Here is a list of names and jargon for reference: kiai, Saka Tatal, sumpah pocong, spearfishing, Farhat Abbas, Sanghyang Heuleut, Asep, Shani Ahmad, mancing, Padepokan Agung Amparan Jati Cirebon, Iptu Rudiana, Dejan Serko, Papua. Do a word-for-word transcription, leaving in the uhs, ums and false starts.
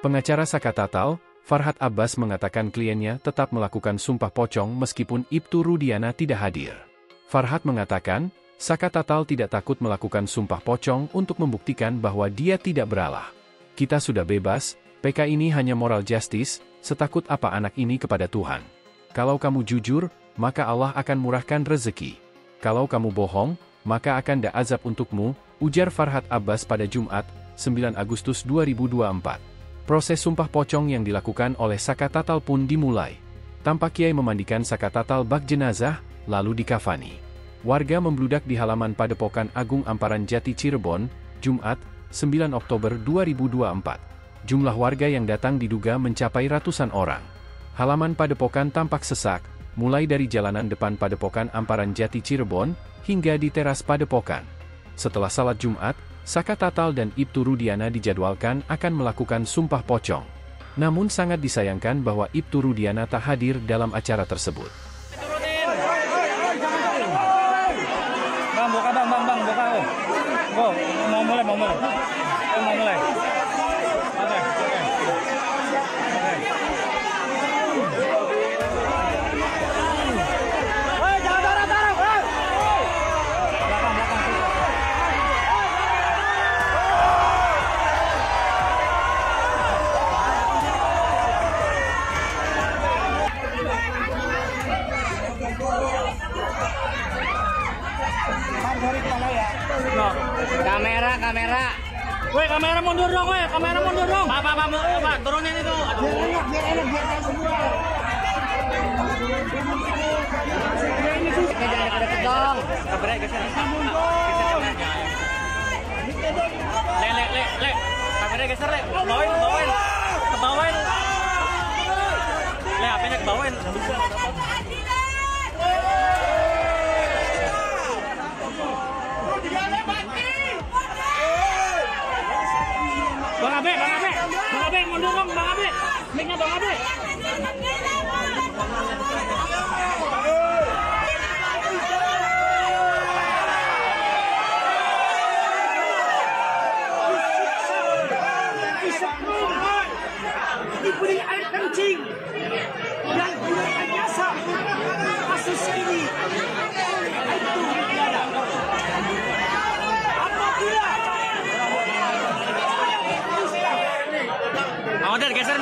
Pengacara Saka Tatal, Farhat Abbas mengatakan kliennya tetap melakukan sumpah pocong meskipun Iptu Rudiana tidak hadir. Farhat mengatakan, Saka Tatal tidak takut melakukan sumpah pocong untuk membuktikan bahwa dia tidak beralah. Kita sudah bebas, P K ini hanya moral justice, setakut apa anak ini kepada Tuhan. Kalau kamu jujur, maka Allah akan murahkan rezeki. Kalau kamu bohong, maka akan ada azab untukmu, ujar Farhat Abbas pada Jumat, sembilan Agustus dua ribu dua puluh empat. Proses sumpah pocong yang dilakukan oleh Saka Tatal pun dimulai. Tampak Kiai memandikan Saka Tatal bak jenazah, lalu dikafani. Warga membludak di halaman Padepokan Agung Amparan Jati Cirebon, Jumat, sembilan Oktober dua ribu dua puluh empat. Jumlah warga yang datang diduga mencapai ratusan orang. Halaman Padepokan tampak sesak, mulai dari jalanan depan Padepokan Amparan Jati Cirebon, hingga di teras Padepokan. Setelah salat Jumat, Saka Tatal dan Iptu Rudiana dijadwalkan akan melakukan sumpah pocong. Namun sangat disayangkan bahwa Iptu Rudiana tak hadir dalam acara tersebut. Turunin. Bang, buka bang, bang, bang, buka. Go, mau mulai, mau mulai. Mau mulai. Oke, oke. Kamera, kamera. Woi, kamera mundur dong, woi. Kamera mundur dong. Pak, pak, pak, turunin itu. Biar enak, biar enak, biar enak semua. Jangan ada kedong. Kamera geser. Le, le, le, le. Kamera geser, le. Bawain, bawain. Kebawain. Le, apanya kebawain. Bang Abe, Bang Abe, Bang Abe, mundur dong, Bang Abe, miknya Bang Abe. Diberi air kencing dan gunakan jasa kasus ini. Modet, geser